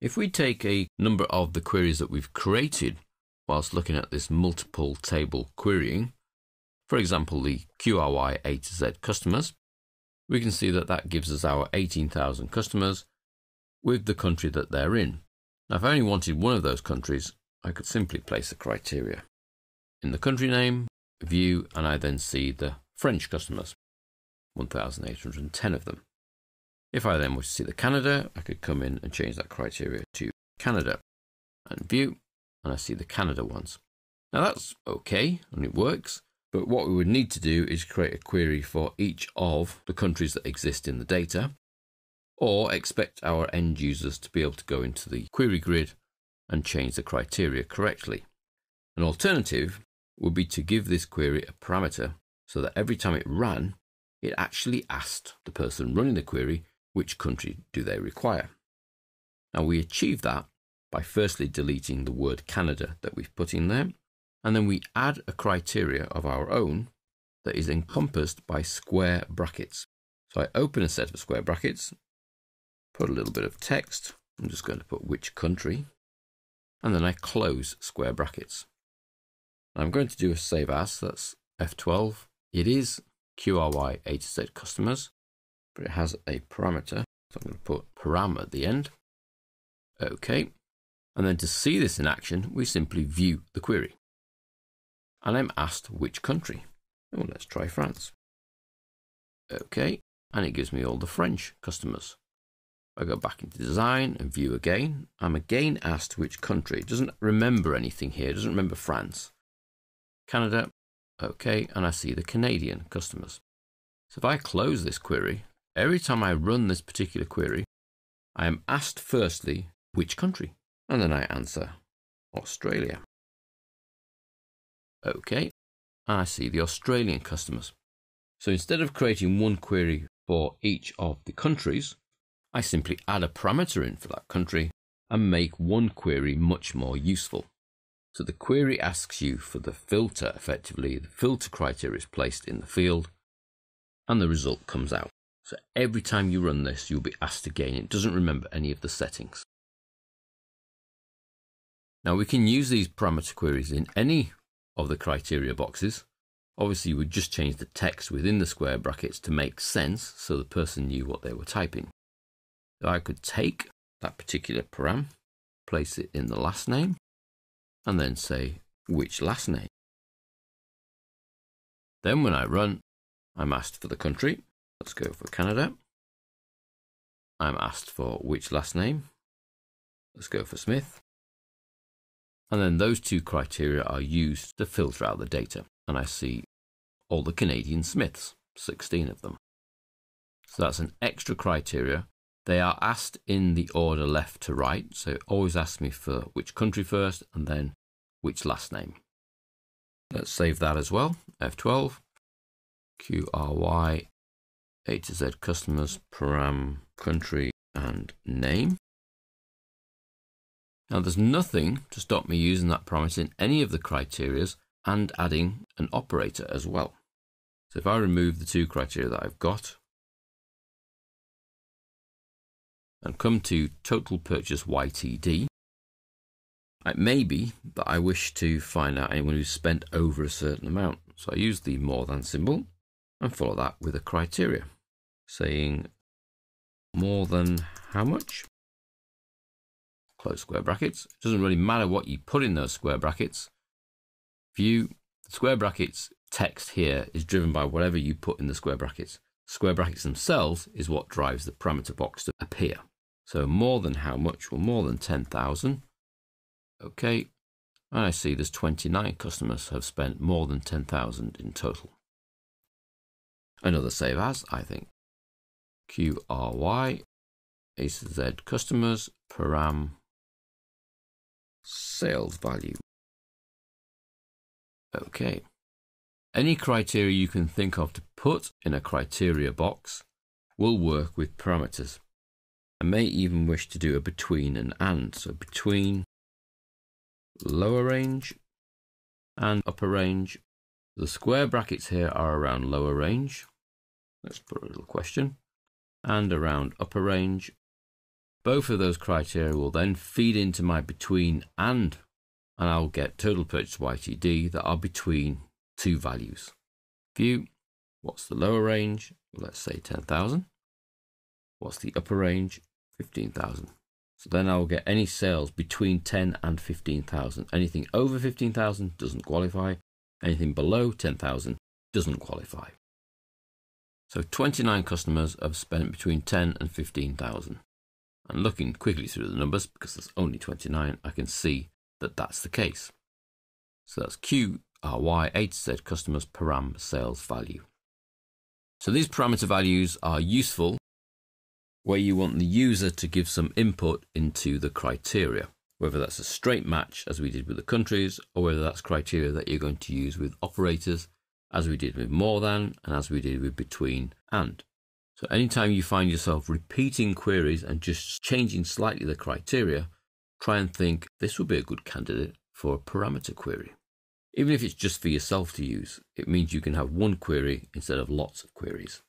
If we take a number of the queries that we've created whilst looking at this multiple table querying, for example, the QRY A to Z customers, we can see that that gives us our 18,000 customers with the country that they're in. Now, if I only wanted one of those countries, I could simply place a criteria in the country name, view, and I then see the French customers, 1,810 of them. If I then wish to see the Canada, I could come in and change that criteria to Canada and view, and I see the Canada ones. Now that's okay and it works, but what we would need to do is create a query for each of the countries that exist in the data, or expect our end users to be able to go into the query grid and change the criteria correctly. An alternative would be to give this query a parameter so that every time it ran, it actually asked the person running the query which country do they require. Now we achieve that by firstly deleting the word Canada that we've put in there, and then we add a criteria of our own that is encompassed by square brackets. So I open a set of square brackets, put a little bit of text, I'm just going to put which country, and then I close square brackets. I'm going to do a save as, that's F12. It is QRY A to Z customers, but it has a parameter, so I'm going to put param at the end. Okay, and then to see this in action, we simply view the query. And I'm asked which country. Oh, let's try France. Okay, and it gives me all the French customers. I go back into design and view again. I'm again asked which country. It doesn't remember anything here, it doesn't remember France. Canada, okay, and I see the Canadian customers. So if I close this query, every time I run this particular query, I am asked firstly which country, and then I answer Australia. Okay, and I see the Australian customers. So instead of creating one query for each of the countries, I simply add a parameter in for that country and make one query much more useful. So the query asks you for the filter, effectively. The filter criteria is placed in the field and the result comes out. So every time you run this, you'll be asked again. It doesn't remember any of the settings. Now we can use these parameter queries in any of the criteria boxes. Obviously, you would just change the text within the square brackets to make sense so the person knew what they were typing. So I could take that particular param, place it in the last name, and then say which last name. Then when I run, I'm asked for the country. Let's go for Canada. I'm asked for which last name. Let's go for Smith. And then those two criteria are used to filter out the data. And I see all the Canadian Smiths, 16 of them. So that's an extra criteria. They are asked in the order left to right, so it always asks me for which country first and then which last name. Let's save that as well, F12, QRY, A to Z customers, param, country and name. Now there's nothing to stop me using that parameter in any of the criterias and adding an operator as well. So if I remove the two criteria that I've got, and come to total purchase YTD, it may be that I wish to find out anyone who's spent over a certain amount. So I use the more than symbol and follow that with a criteria saying more than how much, close square brackets. It doesn't really matter what you put in those square brackets. View, the square brackets text here is driven by whatever you put in the square brackets. Square brackets themselves is what drives the parameter box to appear. So more than how much, well, more than 10,000. Okay, and I see there's 29 customers have spent more than 10,000 in total. Another save as, I think. QRY, A to Z customers, param, sales value. Okay. Any criteria you can think of to put in a criteria box will work with parameters. I may even wish to do a between and. So between lower range and upper range. The square brackets here are around lower range. Let's put a little question. And around upper range. Both of those criteria will then feed into my between and I'll get total purchase YTD that are between two values. View, what's the lower range? Let's say 10,000. What's the upper range? 15,000. So then I will get any sales between 10 and 15,000. Anything over 15,000 doesn't qualify. Anything below 10,000 doesn't qualify. So 29 customers have spent between 10 and 15,000. And looking quickly through the numbers, because there's only 29, I can see that that's the case. So that's QRY A to Z customers param sales value. So these parameter values are useful where you want the user to give some input into the criteria, whether that's a straight match as we did with the countries, or whether that's criteria that you're going to use with operators as we did with more than and as we did with between and. So anytime you find yourself repeating queries and just changing slightly the criteria, try and think this would be a good candidate for a parameter query. Even if it's just for yourself to use, it means you can have one query instead of lots of queries.